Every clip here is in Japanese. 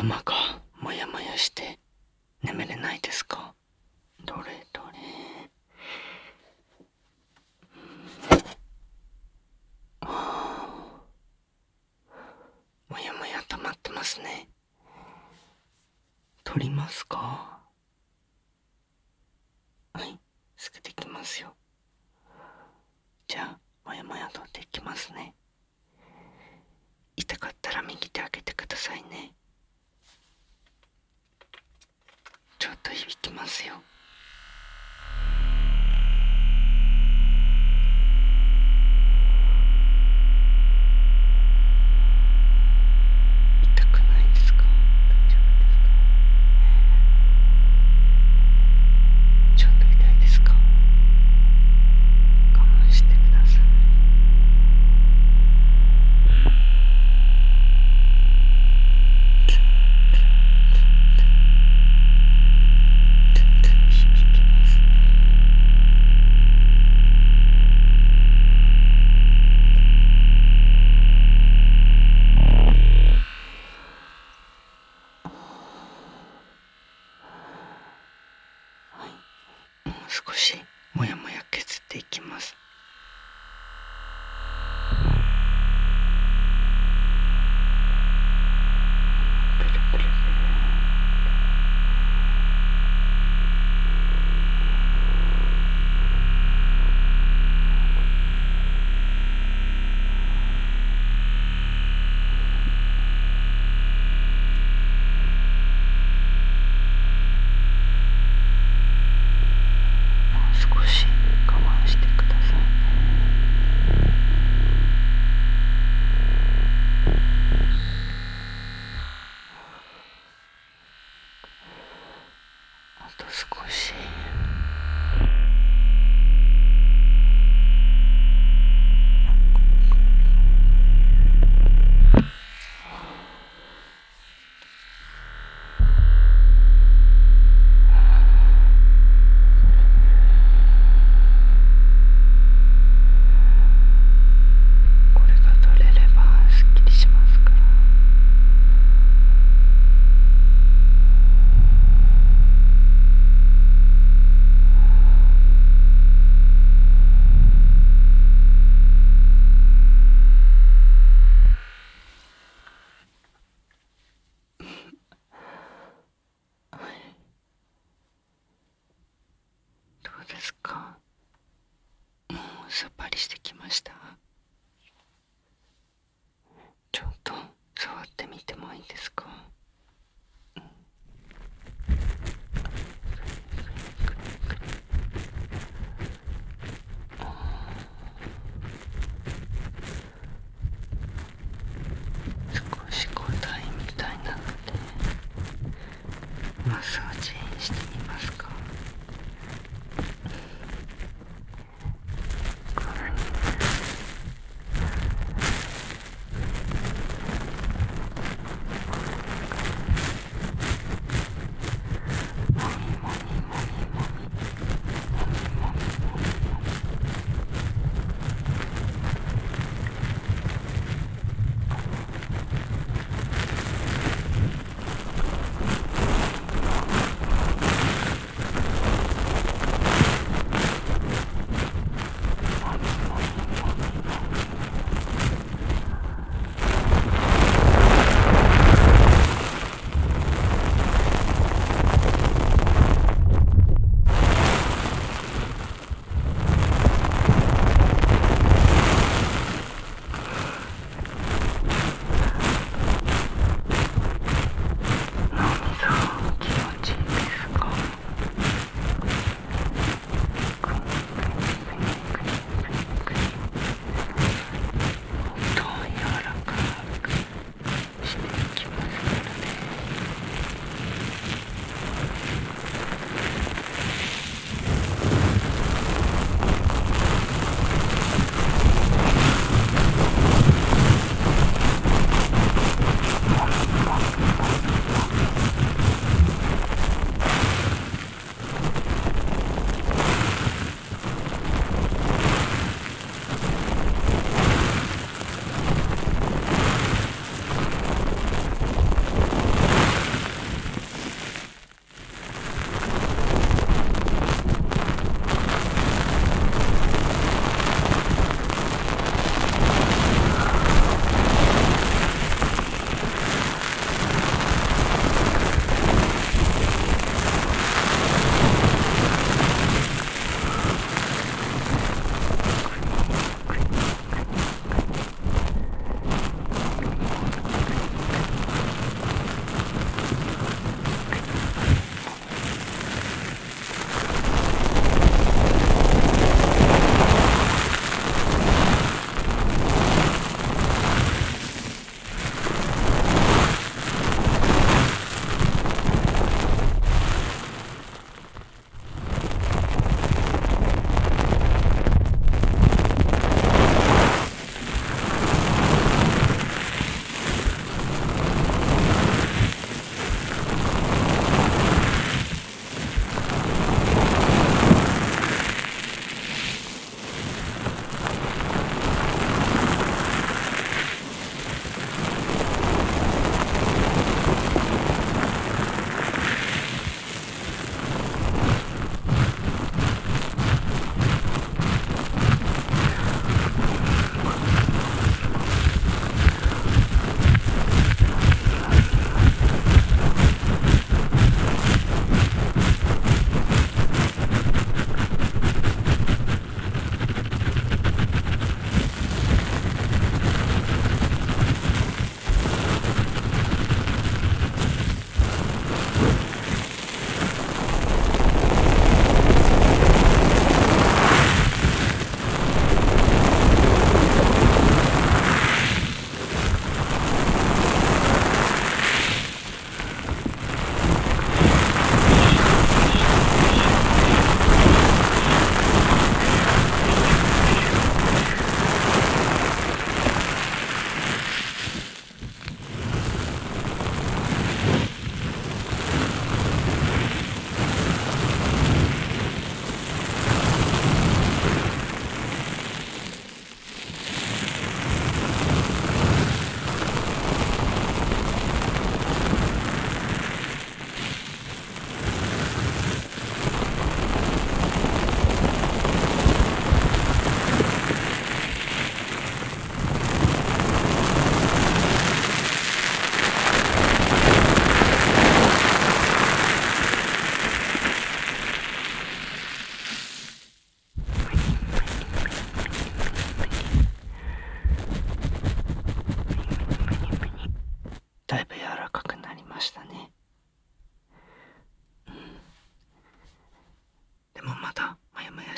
頭がもやもやして眠れないですか？どれどれ。ああ、もやもや溜まってますね。取りますか？はい、すぐできますよ。じゃあもやもや取っていきますね。痛かったら右手開けてくださいね。ちょっと響きますよ。少しもやもや削っていきます。さっぱりしてきました。ちょっと触ってみてもいいですか？少し硬いみたいなのでマッサージしてみますか？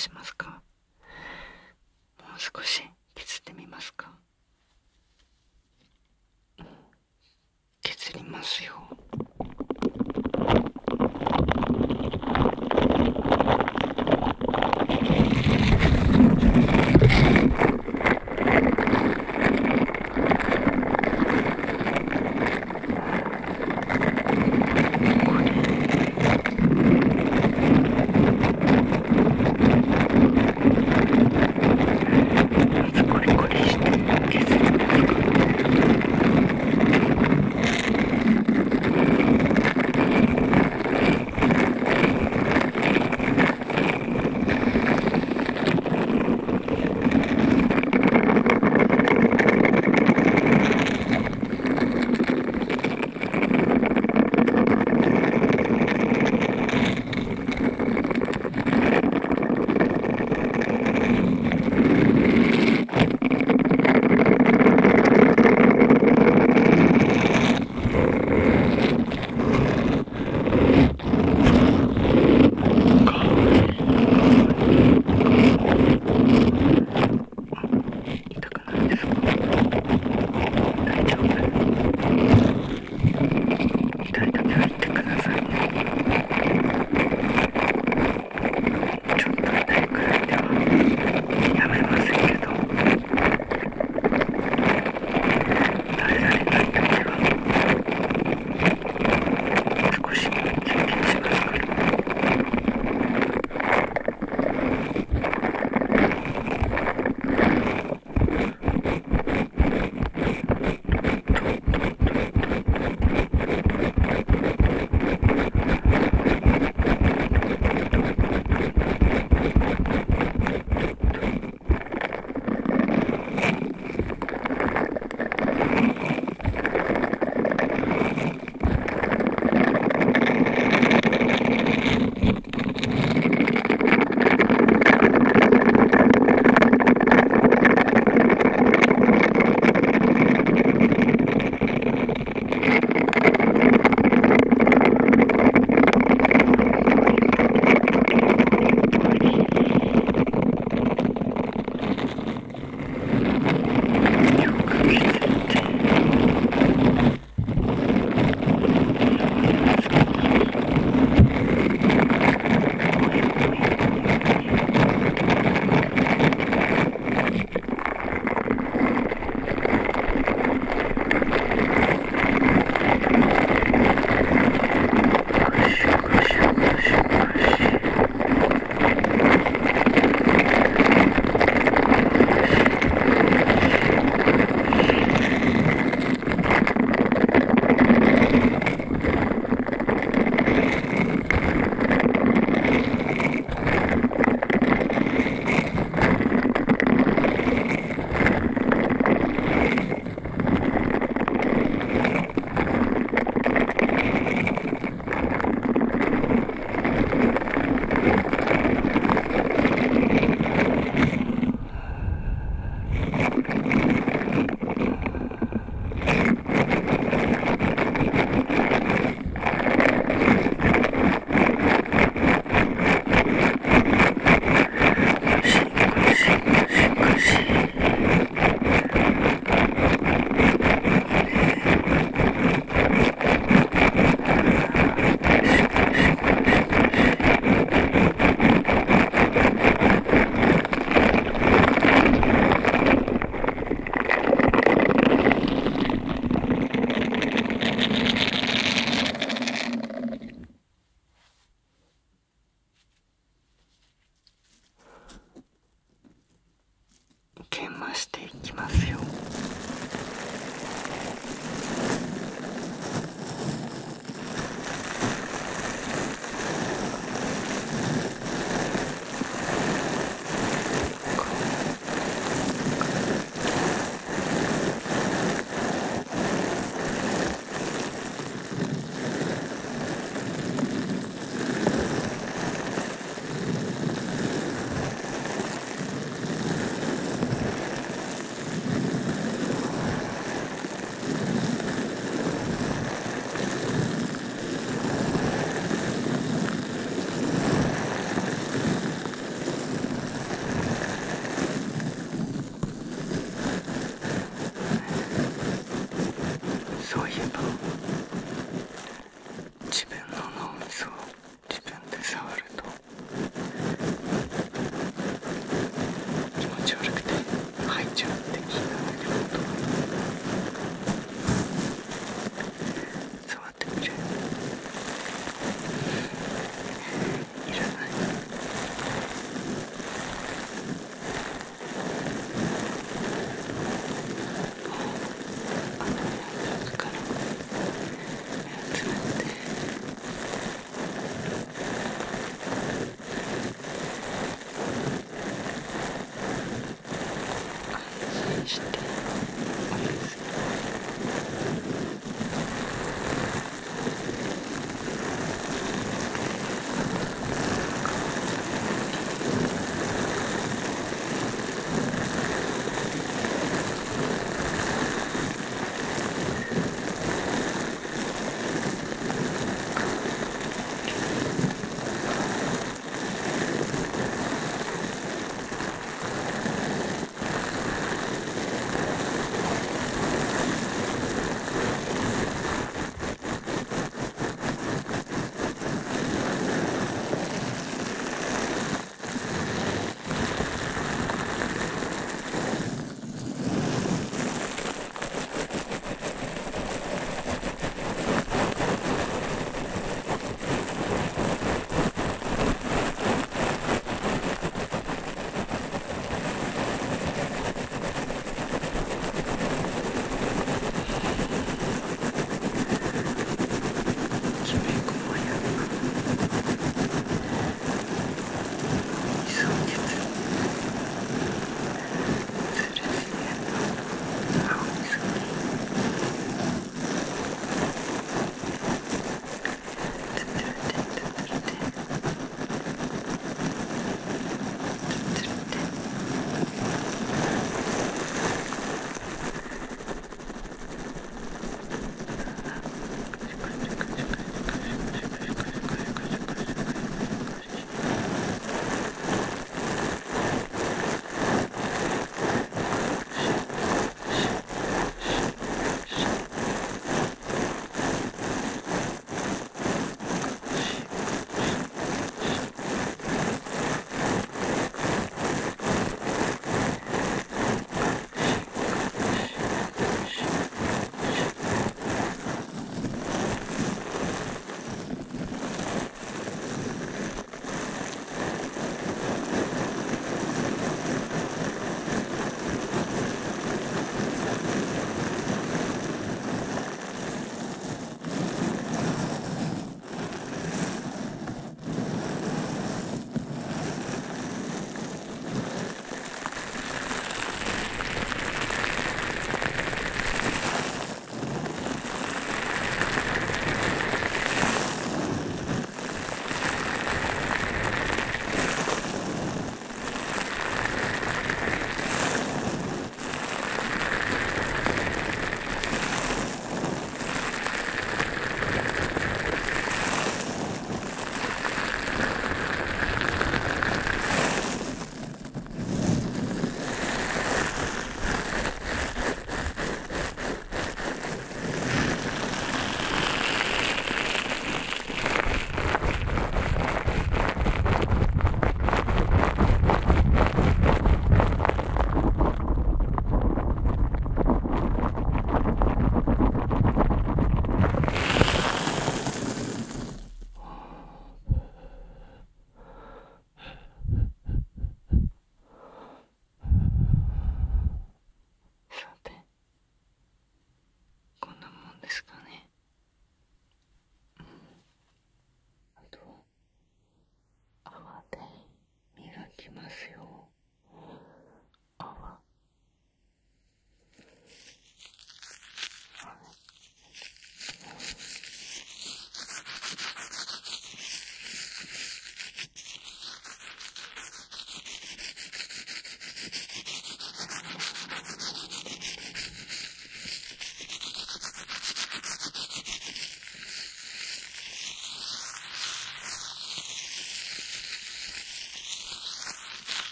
しますか？もう少し削ってみますか？削りますよ。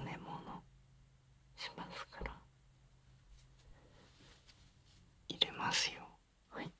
詰め物しますから入れますよ。はい。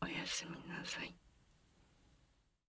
おやすみなさい。